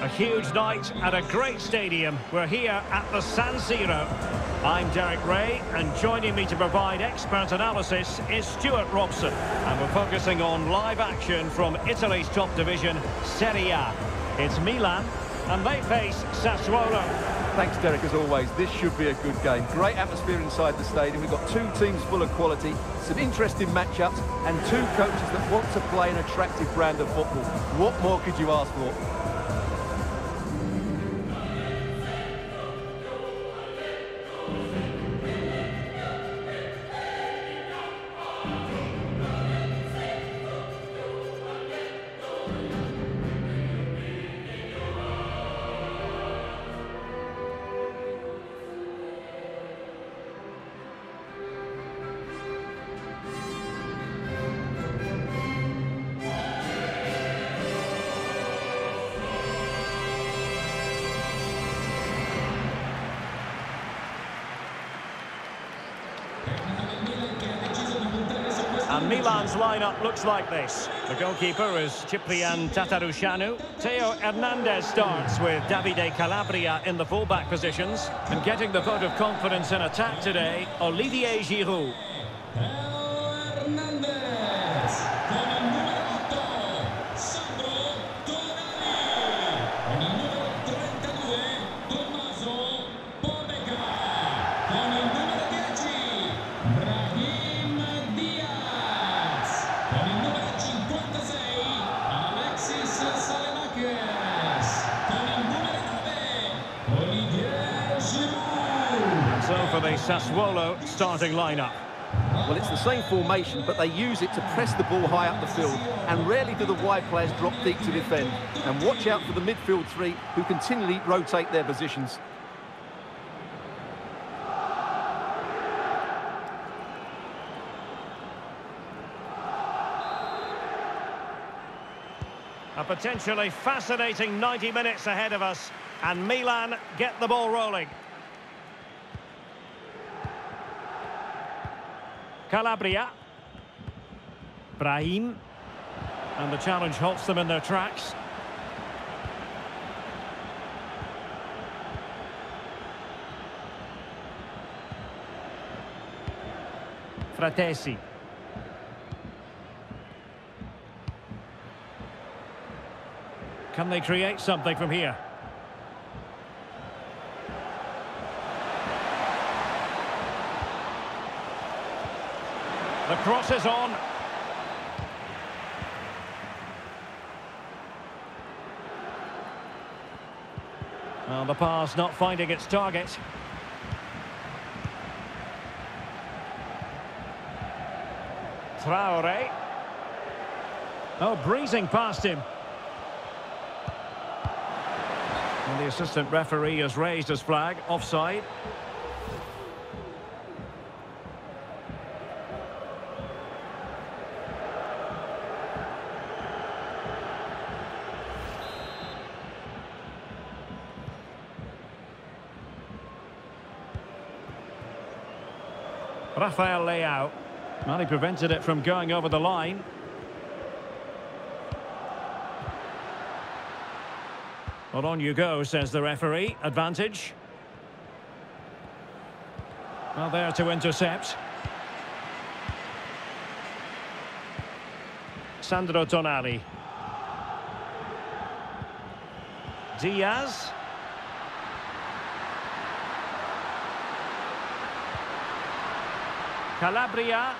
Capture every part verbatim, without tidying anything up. A huge night at a great stadium. We're here at the San Siro. I'm Derek Ray, and joining me to provide expert analysis is Stuart Robson. And we're focusing on live action from Italy's top division, Serie A. It's Milan, and they face Sassuolo. Thanks, Derek, as always. This should be a good game. Great atmosphere inside the stadium. We've got two teams full of quality, some interesting matchups, and two coaches that want to play an attractive brand of football. What more could you ask for? And Milan's lineup looks like this. The goalkeeper is Ciprian Tatarushanu. Theo Hernandez starts with Davide Calabria in the fullback positions. And getting the vote of confidence in attack today, Olivier Giroud. Hernandez. Con il numero eight, Sandro Tonali. Con il numero thirty-two, Tommaso Pobega. Con il numero ten, Brahim. For the Sassuolo starting lineup. Well, it's the same formation, but they use it to press the ball high up the field, and rarely do the wide players drop deep to defend. And watch out for the midfield three, who continually rotate their positions. A potentially fascinating ninety minutes ahead of us, and Milan get the ball rolling. Calabria, Brahim, and the challenge halts them in their tracks. Fratesi, can they create something from here? The cross is on. Well, the pass not finding its target. Traore. Oh, breezing past him. And the assistant referee has raised his flag, offside. Rafael Leao. Well, he prevented it from going over the line. Well, on you go, says the referee. Advantage. Well, there to intercept. Sandro Tonali. Diaz. Calabria.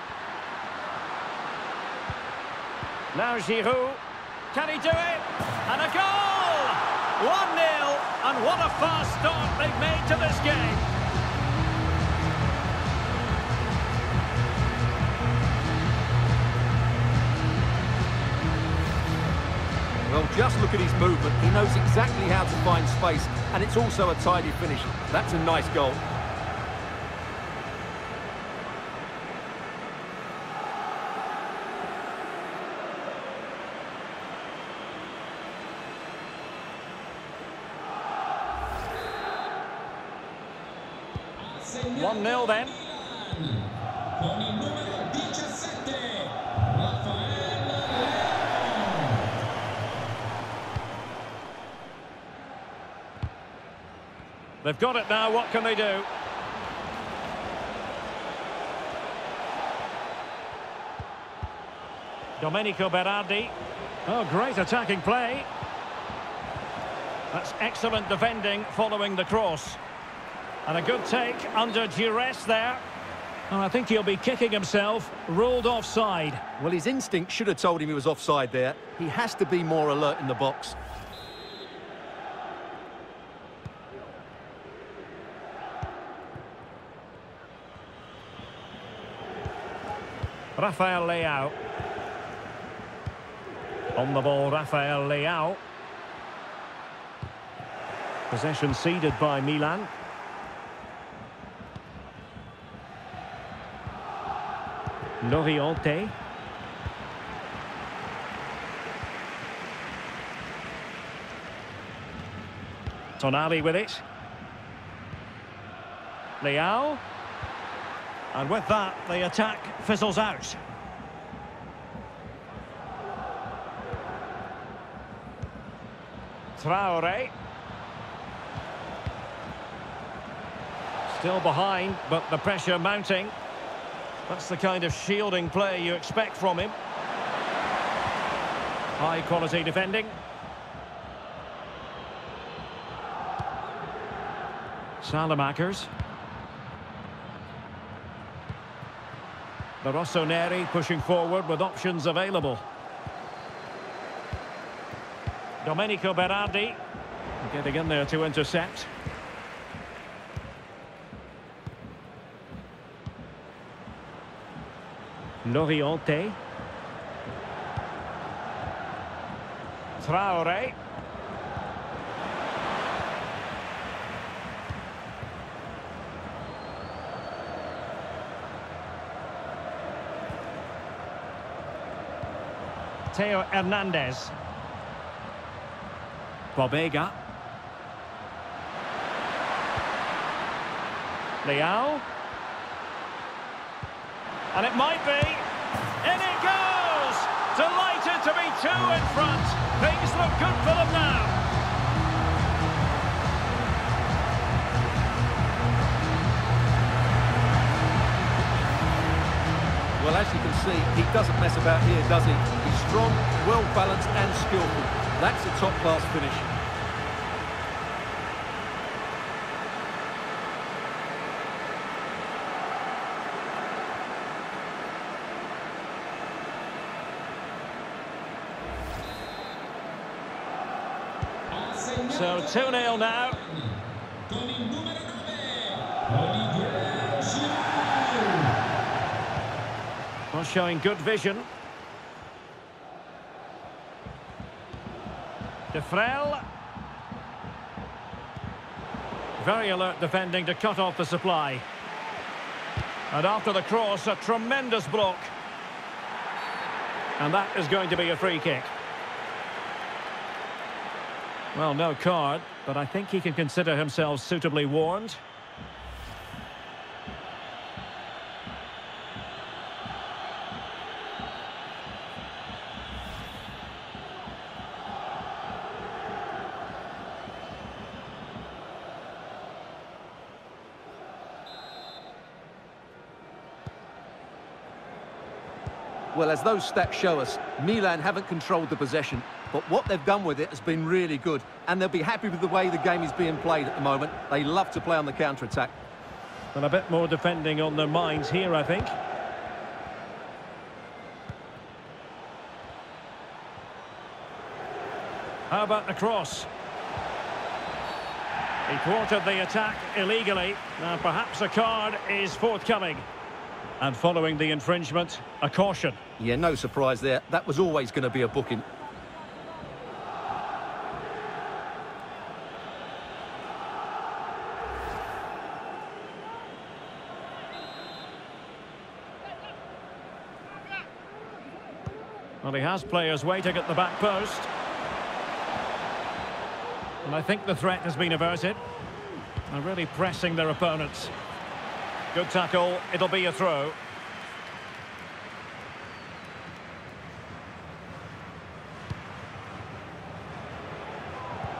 Now Giroud. Can he do it? And a goal! one nil, and what a fast start they've made to this game. Well, just look at his movement. He knows exactly how to find space, and it's also a tidy finish. That's a nice goal. one nil then. Con il numero seventeen, Rafael Leao. They've got it now, what can they do? Domenico Berardi. Oh, great attacking play. That's excellent defending following the cross. And a good take under duress there. And I think he'll be kicking himself, ruled offside. Well, his instinct should have told him he was offside there. He has to be more alert in the box. Rafael Leao. On the ball, Rafael Leao. Possession ceded by Milan. Laurienté. Tonali with it. Leao. And with that, the attack fizzles out. Traore. Still behind, but the pressure mounting. That's the kind of shielding play you expect from him. High-quality defending. Salamakers. The Rossoneri pushing forward with options available. Domenico Berardi getting in there to intercept. Lorienté. Traoré. Theo Hernandez. Bobega. Leao. And it might be. In it goes! Delighted to be two in front. Things look good for them now. Well, as you can see, he doesn't mess about here, does he? He's strong, well-balanced and skillful. That's a top-class finish. So two nil now. Well, showing good vision. Defrel. Very alert defending to cut off the supply. And after the cross, a tremendous block. And that is going to be a free kick. Well, no card, but I think he can consider himself suitably warned. Well, as those stats show us, Milan haven't controlled the possession. But what they've done with it has been really good. And they'll be happy with the way the game is being played at the moment. They love to play on the counter-attack. And a bit more defending on their minds here, I think. How about the cross? He thwarted the attack illegally. Now, perhaps a card is forthcoming. And following the infringement, a caution. Yeah, no surprise there. That was always going to be a booking. Well, he has players waiting at the back post. And I think the threat has been averted. They're really pressing their opponents. Good tackle. It'll be a throw.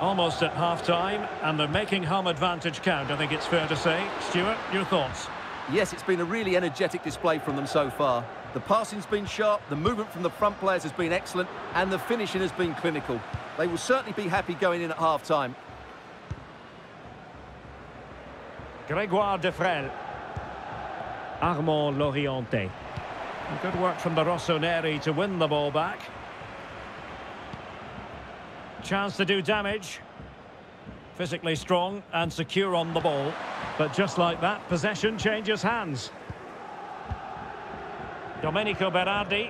Almost at half-time, and they're making home advantage count, I think it's fair to say. Stuart, your thoughts? Yes, it's been a really energetic display from them so far. The passing's been sharp, the movement from the front players has been excellent, and the finishing has been clinical. They will certainly be happy going in at half-time. Grégoire Defrel. Armand Lorienté. Good work from the Rossoneri to win the ball back. Chance to do damage. Physically strong and secure on the ball. But just like that, possession changes hands. Domenico Berardi.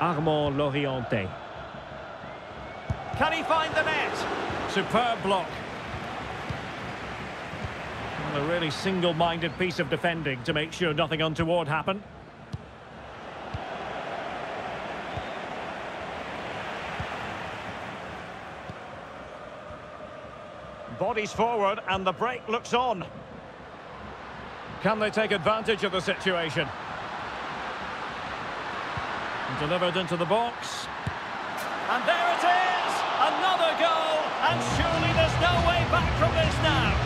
Armand Lorienté. Can he find the net? Superb block. And a really single-minded piece of defending to make sure nothing untoward happened. Bodies forward, and the break looks on. Can they take advantage of the situation? Delivered into the box. And there it is! Another goal, and surely there's no way back from this now.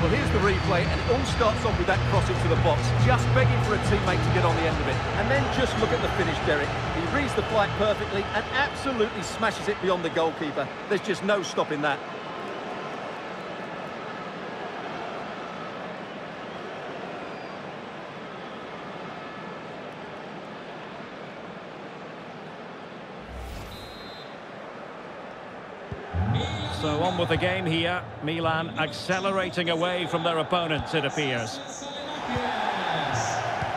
Well, here's the replay, and it all starts off with that crossing to the box, just begging for a teammate to get on the end of it. And then just look at the finish, Derek. He reads the flight perfectly and absolutely smashes it beyond the goalkeeper. There's just no stopping that. So on with the game here. Milan accelerating away from their opponents, it appears.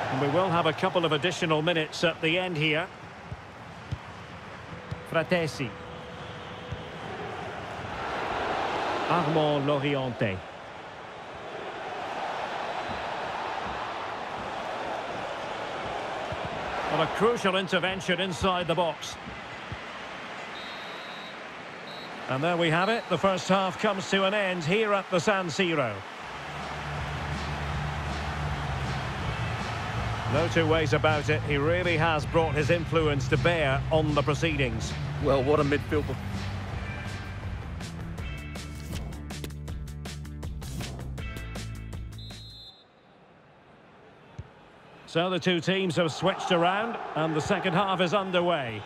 And we will have a couple of additional minutes at the end here. Fratesi. Armand Lorienté. Well, a crucial intervention inside the box. And there we have it. The first half comes to an end here at the San Siro. No two ways about it. He really has brought his influence to bear on the proceedings. Well, what a midfielder. So the two teams have switched around, and the second half is underway.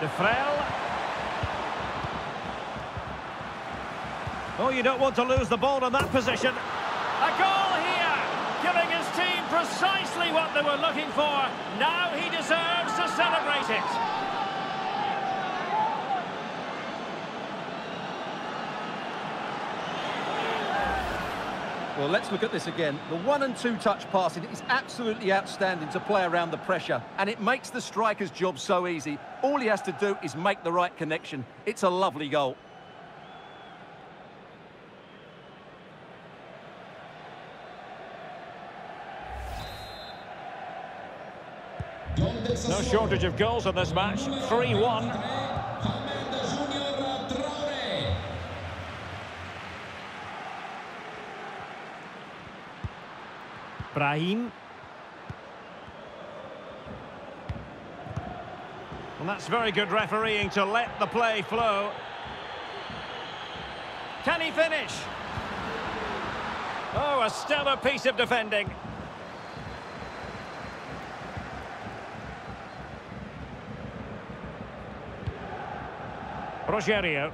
Defrel. Oh, you don't want to lose the ball in that position. A goal here, giving his team precisely what they were looking for. Now he deserves to celebrate it. Well, let's look at this again. The one and two touch passing is absolutely outstanding to play around the pressure, and it makes the striker's job so easy. All he has to do is make the right connection. It's a lovely goal. No shortage of goals in this match. three one. Brahim. And that's very good refereeing to let the play flow. Can he finish? Oh, a stellar piece of defending. Rogerio.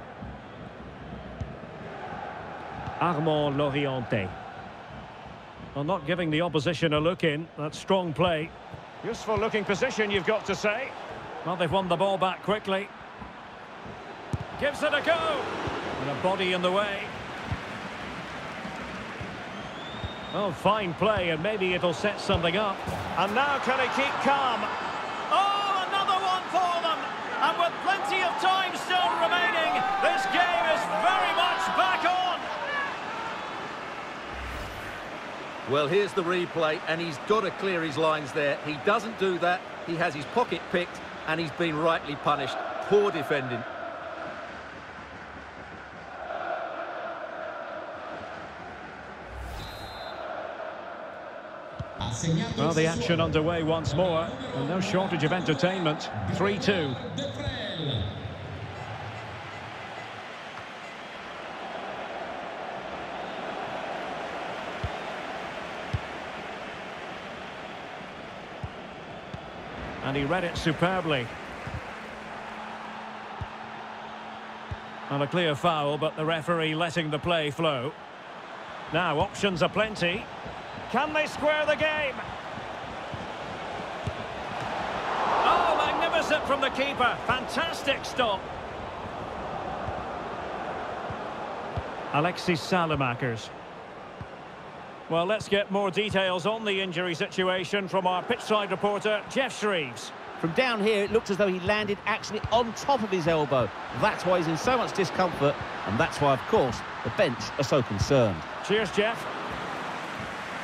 Armand Lorienté. Well, not giving the opposition a look in. That's strong play. Useful looking position, you've got to say. Well, they've won the ball back quickly. Gives it a go. And a body in the way. Oh, fine play, and maybe it'll set something up. And now can he keep calm? Oh, another one for them. And with plenty of time still remaining, this game is very much back on. Well, here's the replay, and he's got to clear his lines there. He doesn't do that. He has his pocket picked, and he's been rightly punished. Poor defending. Well, the action underway once more, and no shortage of entertainment. three two. And he read it superbly. And a clear foul, but the referee letting the play flow. Now, options are plenty. Can they square the game? Oh, magnificent from the keeper. Fantastic stop. Alexis Salamakers. Well, let's get more details on the injury situation from our pitchside reporter, Jeff Shreves. From down here, it looks as though he landed actually on top of his elbow. That's why he's in so much discomfort, and that's why, of course, the bench are so concerned. Cheers, Jeff.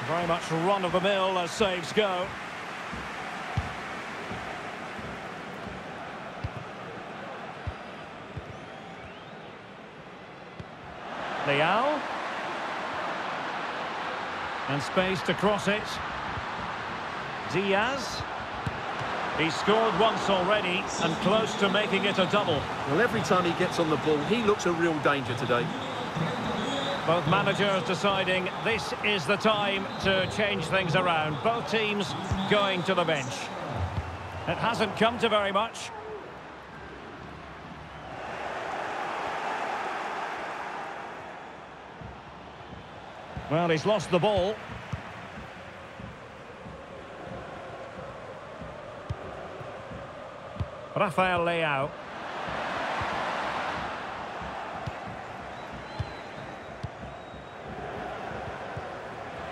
Very much run-of-the-mill as saves go. Leal. And space to cross it. Diaz. He scored once already and close to making it a double. Well, every time he gets on the ball, he looks a real danger today. Both managers deciding this is the time to change things around. Both teams going to the bench. It hasn't come to very much. Well, he's lost the ball. Rafael Leao.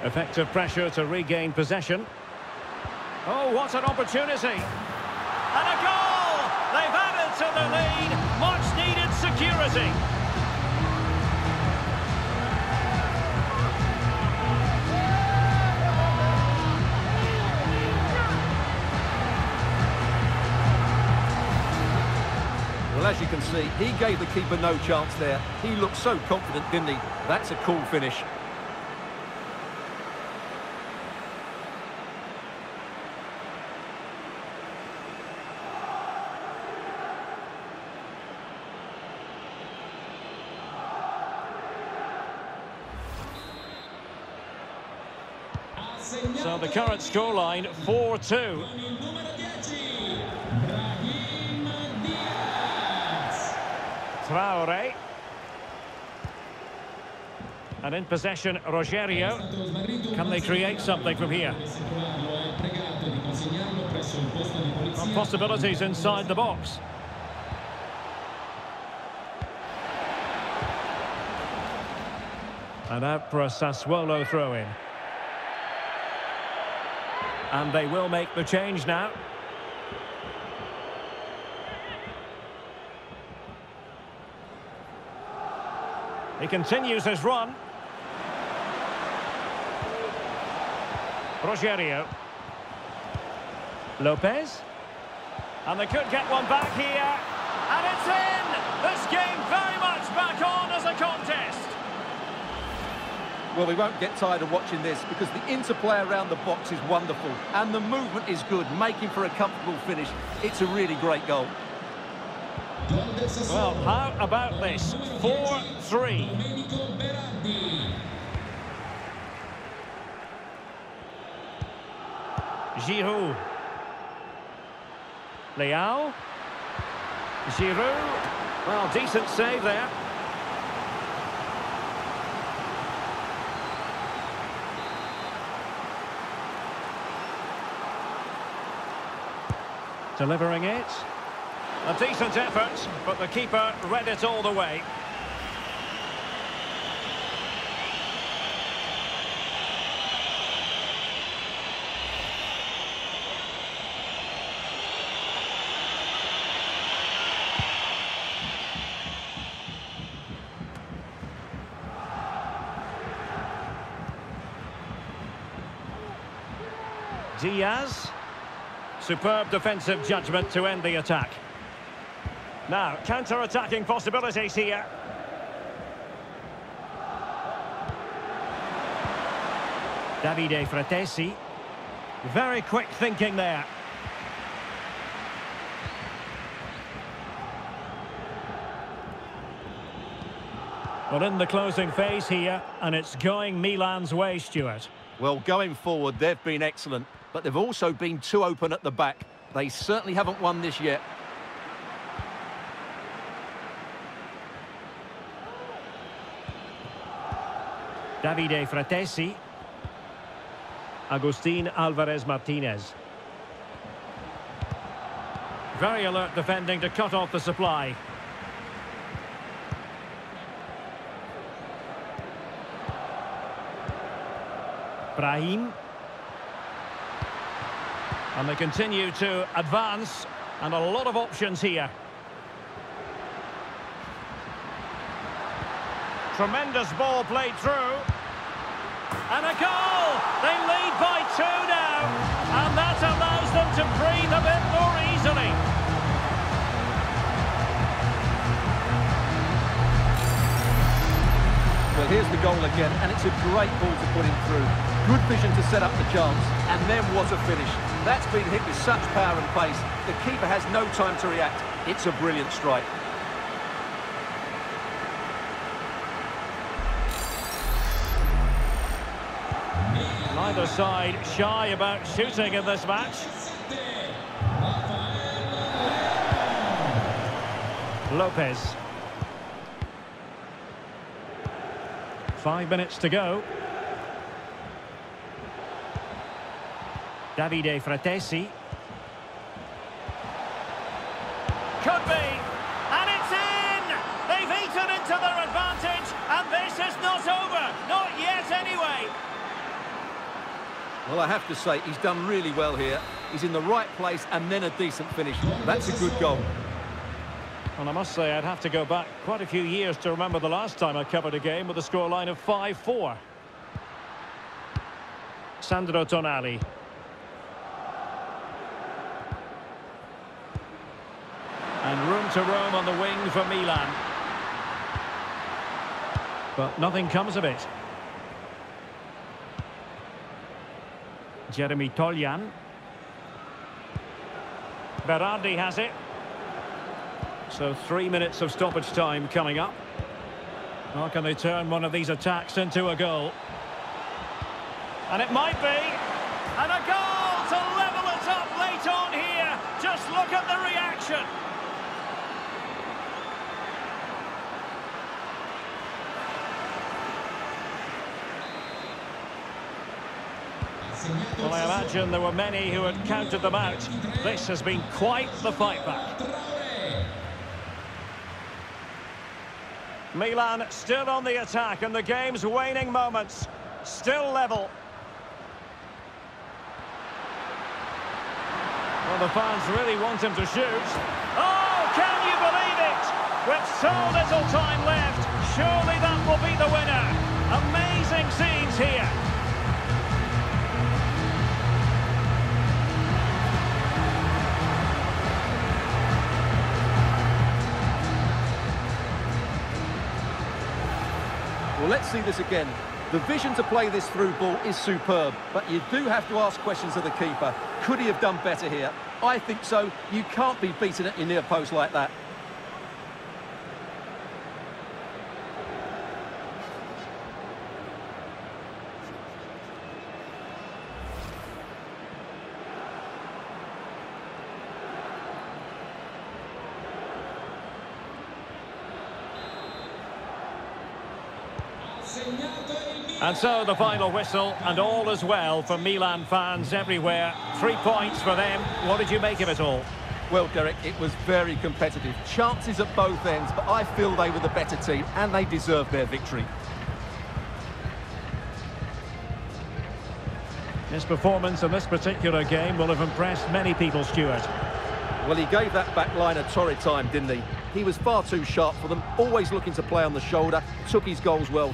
Effective pressure to regain possession. Oh, what an opportunity! And a goal! They've added to the lead. Much needed security. Well, as you can see, he gave the keeper no chance there. He looked so confident, didn't he? That's a cool finish. So the current scoreline, four two. Traore. And in possession, Rogerio. Can they create something from here? Some possibilities inside the box. And out for a Sassuolo throw-in. And they will make the change now. He continues his run. Rogerio. Lopez. And they could get one back here. And it's in! This game very much back on as a contest. Well, we won't get tired of watching this because the interplay around the box is wonderful and the movement is good, making for a comfortable finish. It's a really great goal. Well, how about this? four three. Giroud. Leao. Giroud. Well, decent save there. Delivering it. A decent effort, but the keeper read it all the way. Diaz. Superb defensive judgment to end the attack. Now, counter-attacking possibilities here. Davide Fratesi. Very quick thinking there. Well, in the closing phase here, and it's going Milan's way, Stuart. Well, going forward, they've been excellent, but they've also been too open at the back. They certainly haven't won this yet. Davide Fratesi. Agustin Alvarez-Martinez. Very alert defending to cut off the supply. Brahim. And they continue to advance, and a lot of options here. Tremendous ball played through. And a goal! They lead by two now, and that allows them to breathe a bit more easily. Well, here's the goal again, and it's a great ball to put him through. Good vision to set up the chance, and then what a finish. That's been hit with such power and pace. The keeper has no time to react. It's a brilliant strike. Neither side shy about shooting in this match. Lopez. Five minutes to go. Davide Fratesi. Could be, and it's in! They've eaten into their advantage, and this is not over, not yet anyway. Well, I have to say, he's done really well here. He's in the right place, and then a decent finish. That's a good goal. And I must say, I'd have to go back quite a few years to remember the last time I covered a game with a scoreline of five four. Sandro Tonali. And room to roam on the wing for Milan. But nothing comes of it. Jeremy Toljan. Berardi has it. So three minutes of stoppage time coming up. How can they turn one of these attacks into a goal? And it might be. And a goal to level it up late on here. Just look at the reaction. Well, I imagine there were many who had counted them out. This has been quite the fight back. Milan still on the attack, and the game's waning moments. Still level. Well, the fans really want him to shoot. Oh, can you believe it? With so little time left, surely that will be the winner. Amazing scenes here. Well, let's see this again. The vision to play this through ball is superb, but you do have to ask questions of the keeper. Could he have done better here? I think so. You can't be beaten at your near post like that. And so the final whistle, and all is well for Milan fans everywhere. Three points for them. What did you make of it all? Well, Derek, it was very competitive. Chances at both ends, but I feel they were the better team, and they deserved their victory. His performance in this particular game will have impressed many people, Stuart. Well, he gave that back line a torrid time, didn't he? He was far too sharp for them, always looking to play on the shoulder, took his goals well.